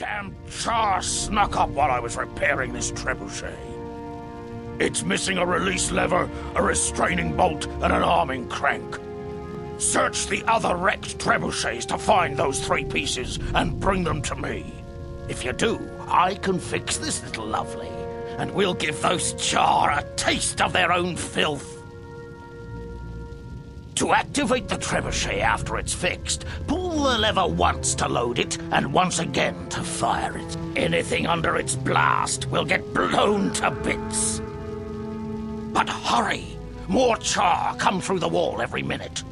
Damn Charr snuck up while I was repairing this trebuchet. It's missing a release lever, a restraining bolt, and an arming crank. Search the other wrecked trebuchets to find those three pieces and bring them to me. If you do, I can fix this little lovely, and we'll give those Charr a taste of their own filth. To activate the trebuchet after it's fixed, pull the lever once to load it, and once again to fire it. Anything under its blast will get blown to bits. But hurry! More Charr come through the wall every minute.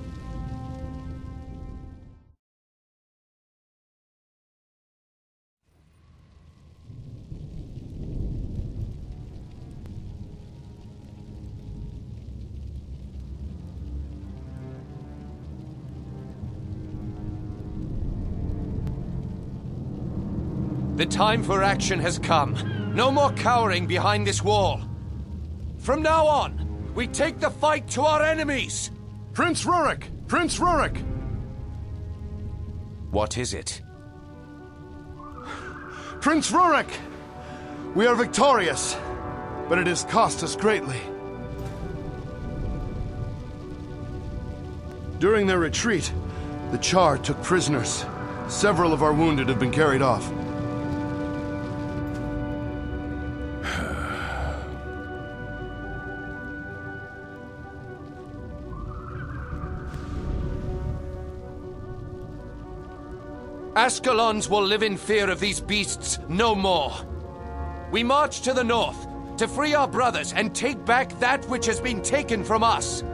The time for action has come. No more cowering behind this wall. From now on, we take the fight to our enemies! Prince Rurik! Prince Rurik! What is it? Prince Rurik! We are victorious, but it has cost us greatly. During their retreat, the Charr took prisoners. Several of our wounded have been carried off. Ascalons will live in fear of these beasts no more. We march to the north, to free our brothers and take back that which has been taken from us.